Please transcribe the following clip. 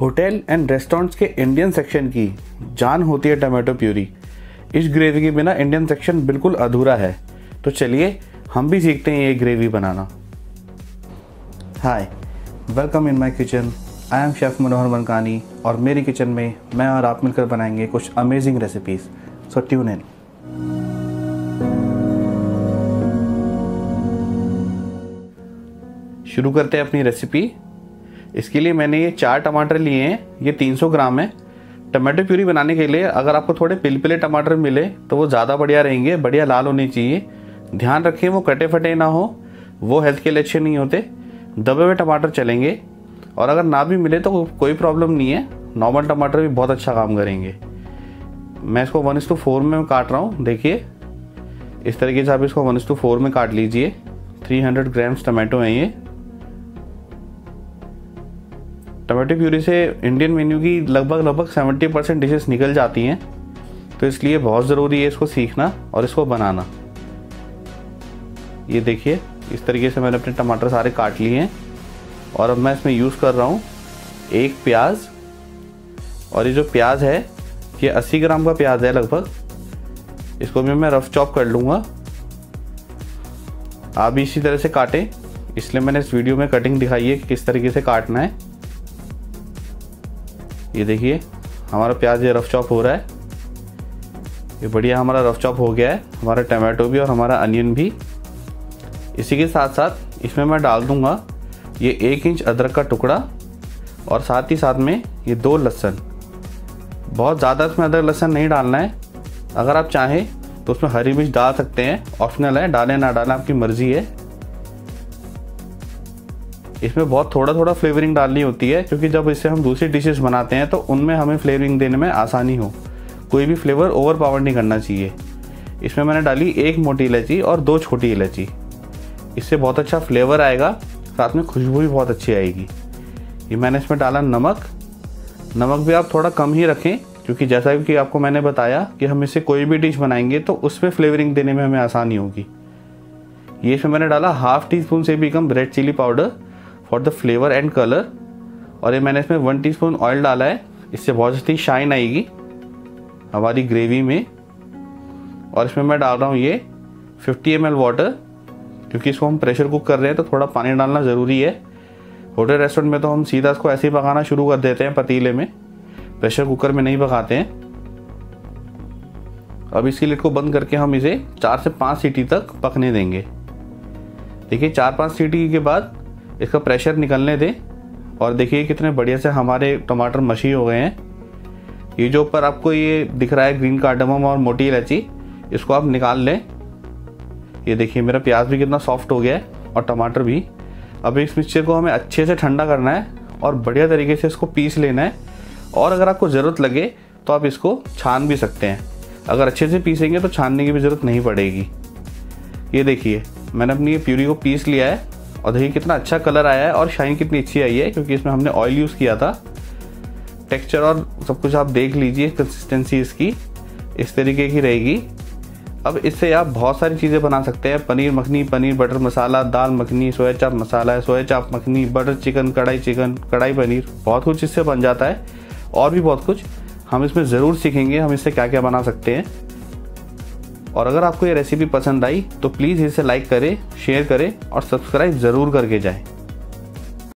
Hotel and restaurants के Indian section की जान होती है टमाटो प्यूरी। इस ग्रेवी के बिना इंडियन सेक्शन बिल्कुल अधूरा है। तो चलिए हम भी सीखते हैं ये ग्रेवी बनाना। Hi, welcome in my kitchen. I am chef Manohar Mankani और मेरी किचन में मैं और आप मिलकर बनाएंगे कुछ amazing recipes. So tune in. शुरू करते हैं अपनी रेसिपी। इसके लिए मैंने ये 4 टमाटर लिए हैं, ये 300 ग्राम है। टमाटो प्यूरी बनाने के लिए अगर आपको थोड़े पिलपिले टमाटर मिले तो वो ज़्यादा बढ़िया रहेंगे, बढ़िया लाल होने चाहिए। ध्यान रखें वो कटे फटे ना हो, वो हेल्थ के लिए अच्छे नहीं होते। दबे हुए टमाटर चलेंगे, और अगर ना भी मिले तो कोई प्रॉब्लम नहीं है, नॉर्मल टमाटर भी बहुत अच्छा काम करेंगे। मैं इसको 1:4 में काट रहा हूँ। देखिए इस तरीके से आप इसको 1:4 में काट लीजिए। 300 ग्राम्स टमाटो हैं ये। टमाटो प्यूरी से इंडियन मेन्यू की लगभग 70% डिशेस निकल जाती हैं, तो इसलिए बहुत ज़रूरी है इसको सीखना और इसको बनाना। ये देखिए इस तरीके से मैंने अपने टमाटर सारे काट लिए हैं, और अब मैं इसमें यूज़ कर रहा हूँ एक प्याज। और ये जो प्याज है ये 80 ग्राम का प्याज है लगभग। इसको भी मैं रफ चॉप कर लूँगा। आप भी इसी तरह से काटें, इसलिए मैंने इस वीडियो में कटिंग दिखाई है कि किस तरीके से काटना है। ये देखिए हमारा प्याज ये रफ चॉप हो रहा है। ये बढ़िया हमारा रफ चॉप हो गया है, हमारा टमाटो भी और हमारा अनियन भी। इसी के साथ साथ इसमें मैं डाल दूँगा ये 1 इंच अदरक का टुकड़ा, और साथ ही साथ में ये 2 लहसुन। बहुत ज़्यादा इसमें अदरक लहसुन नहीं डालना है। अगर आप चाहें तो उसमें हरी मिर्च डाल सकते हैं, ऑप्शनल है, डालें ना डालें आपकी मर्ज़ी है। इसमें बहुत थोड़ा थोड़ा फ्लेवरिंग डालनी होती है, क्योंकि जब इससे हम दूसरी डिशेस बनाते हैं तो उनमें हमें फ्लेवरिंग देने में आसानी हो। कोई भी फ्लेवर ओवर पावर नहीं करना चाहिए। इसमें मैंने डाली 1 मोटी इलायची और 2 छोटी इलायची। इससे बहुत अच्छा फ्लेवर आएगा, साथ में खुशबू भी बहुत अच्छी आएगी। ये मैंने इसमें डाला नमक। नमक भी आप थोड़ा कम ही रखें, क्योंकि जैसा कि आपको मैंने बताया कि हम इससे कोई भी डिश बनाएंगे तो उसमें फ्लेवरिंग देने में हमें आसानी होगी। ये इसमें मैंने डाला 1/2 टीस्पून से भी कम red chilli powder for the flavour and colour. और ये मैंने इसमें 1 टीस्पून ऑयल डाला है, इससे बहुत अच्छी शाइन आएगी हमारी ग्रेवी में। और इसमें मैं डाल रहा हूँ ये 50 ml वाटर, क्योंकि इसको हम प्रेशर कुक कर रहे हैं तो थोड़ा पानी डालना ज़रूरी है। होटल रेस्टोरेंट में तो हम सीधा इसको ऐसे ही पकाना शुरू कर देते हैं पतीले में, प्रेशर कुकर में नहीं पकाते हैं। अब इसकी लिड को बंद करके हम इसे 4 से 5 सीटी तक पकने देंगे। देखिए 4-5 सीटी के बाद इसका प्रेशर निकलने दें, और देखिए कितने बढ़िया से हमारे टमाटर मशी हो गए हैं। ये जो ऊपर आपको ये दिख रहा है ग्रीन कार्डमम और मोटी इलायची, इसको आप निकाल लें। ये देखिए मेरा प्याज भी कितना सॉफ्ट हो गया है और टमाटर भी। अब इस मिक्सचर को हमें अच्छे से ठंडा करना है और बढ़िया तरीके से इसको पीस लेना है। और अगर आपको ज़रूरत लगे तो आप इसको छान भी सकते हैं। अगर अच्छे से पीसेंगे तो छानने की भी ज़रूरत नहीं पड़ेगी। ये देखिए मैंने अपनी ये प्यूरी को पीस लिया है, और देखिए कितना अच्छा कलर आया है और शाइन कितनी अच्छी आई है, क्योंकि इसमें हमने ऑयल यूज़ किया था। टेक्स्चर और सब कुछ आप देख लीजिए, कंसिस्टेंसी इसकी इस तरीके की रहेगी। अब इससे आप बहुत सारी चीज़ें बना सकते हैं। Paneer makhani, paneer butter masala, dal makhani, soya chaap masala, soya chaap makhani, butter chicken, kadai paneer, बहुत कुछ इससे बन जाता है। और भी बहुत कुछ हम इसमें ज़रूर सीखेंगे, हम इससे क्या क्या बना सकते हैं। और अगर आपको ये रेसिपी पसंद आई तो प्लीज़ इसे लाइक करें, शेयर करें और सब्सक्राइब ज़रूर करके जाएँ।